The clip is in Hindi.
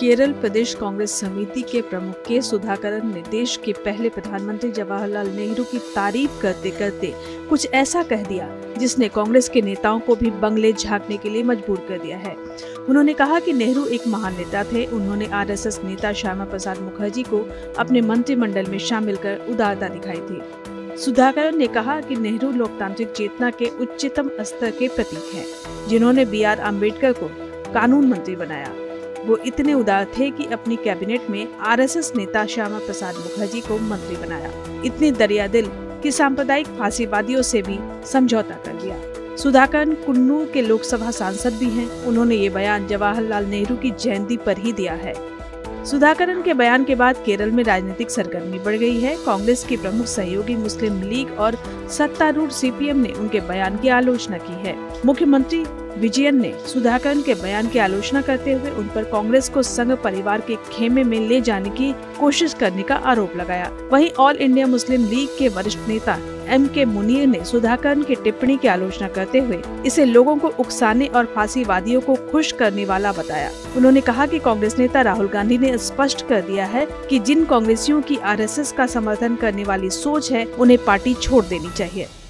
केरल प्रदेश कांग्रेस समिति के प्रमुख के सुधाकरन ने देश के पहले प्रधानमंत्री जवाहरलाल नेहरू की तारीफ करते करते कुछ ऐसा कह दिया जिसने कांग्रेस के नेताओं को भी बंगले झांकने के लिए मजबूर कर दिया है। उन्होंने कहा कि नेहरू एक महान नेता थे। उन्होंने आरएसएस नेता श्यामा प्रसाद मुखर्जी को अपने मंत्रिमंडल में शामिल कर उदारता दिखाई थी। सुधाकरन ने कहा कि नेहरू लोकतांत्रिक चेतना के उच्चतम स्तर के प्रतीक हैं, जिन्होंने BR अम्बेडकर को कानून मंत्री बनाया। वो इतने उदार थे कि अपनी कैबिनेट में आरएसएस नेता श्यामा प्रसाद मुखर्जी को मंत्री बनाया। इतने दरियादिल कि सांप्रदायिक फांसीवादियों से भी समझौता कर लिया। सुधाकरन कुन्नूर के लोकसभा सांसद भी हैं। उन्होंने ये बयान जवाहरलाल नेहरू की जयंती पर ही दिया है। सुधाकरन के बयान के बाद केरल में राजनीतिक सरगर्मी बढ़ गई है। कांग्रेस के प्रमुख सहयोगी मुस्लिम लीग और सत्तारूढ़ CPM ने उनके बयान की आलोचना की है। मुख्यमंत्री विजयन ने सुधाकरन के बयान की आलोचना करते हुए उन पर कांग्रेस को संघ परिवार के खेमे में ले जाने की कोशिश करने का आरोप लगाया। वहीं ऑल इंडिया मुस्लिम लीग के वरिष्ठ नेता MK मुनीर ने सुधाकरन की टिप्पणी की आलोचना करते हुए इसे लोगों को उकसाने और फांसीवादियों को खुश करने वाला बताया। उन्होंने कहा कि कांग्रेस नेता राहुल गांधी ने स्पष्ट कर दिया है कि जिन कांग्रेसियों की RSS का समर्थन करने वाली सोच है, उन्हें पार्टी छोड़ देनी चाहिए।